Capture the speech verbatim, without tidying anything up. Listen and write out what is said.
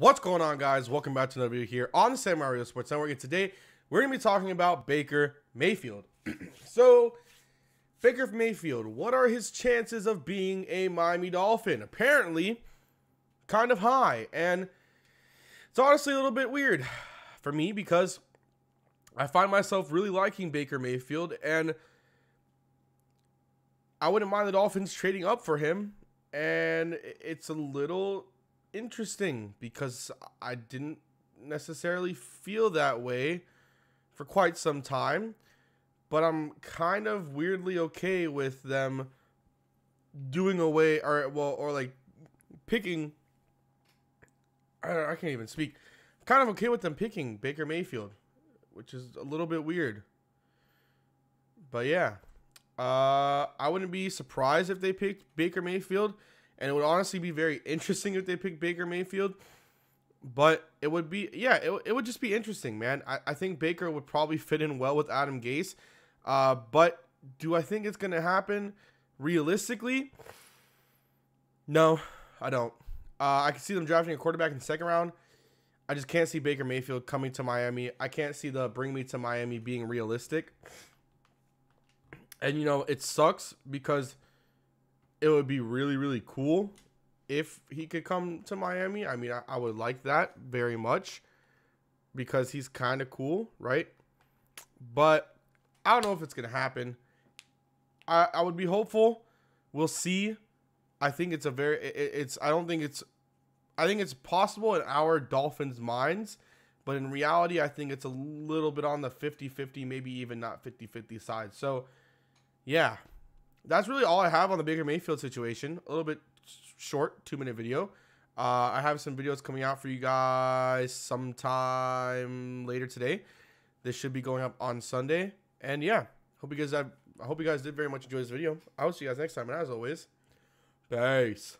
What's going on, guys? Welcome back to another video here on the Samuraii Sports Network. And today we're going to be talking about Baker Mayfield. So, Baker Mayfield, what are his chances of being a Miami Dolphin? Apparently, kind of high. And it's honestly a little bit weird for me because I find myself really liking Baker Mayfield. And I wouldn't mind the Dolphins trading up for him. And it's a little interesting because I didn't necessarily feel that way for quite some time, but I'm kind of weirdly okay with them doing away or well or like picking I, don't know, I can't even speak I'm kind of okay with them picking Baker Mayfield, which is a little bit weird, but yeah, uh, I wouldn't be surprised if they picked Baker Mayfield. And it would honestly be very interesting if they picked Baker Mayfield. But it would be, yeah, it, it would just be interesting, man. I, I think Baker would probably fit in well with Adam Gase. Uh, but do I think it's going to happen realistically? No, I don't. Uh, I can see them drafting a quarterback in the second round. I just can't see Baker Mayfield coming to Miami. I can't see the bring me to Miami being realistic. And, you know, it sucks because it would be really, really cool if he could come to Miami. I mean, I, I would like that very much because he's kind of cool, right? But I don't know if it's going to happen. I, I would be hopeful. We'll see. I think it's a very, it, it's, I don't think it's, I think it's possible in our Dolphins' minds. But in reality, I think it's a little bit on the fifty fifty, maybe even not fifty fifty side. So, yeah. That's really all I have on the Baker Mayfield situation. A little bit short, two-minute video. Uh, I have some videos coming out for you guys sometime later today. This should be going up on Sunday. And yeah, hope you guys have, I hope you guys did very much enjoy this video. I will see you guys next time. And as always, peace.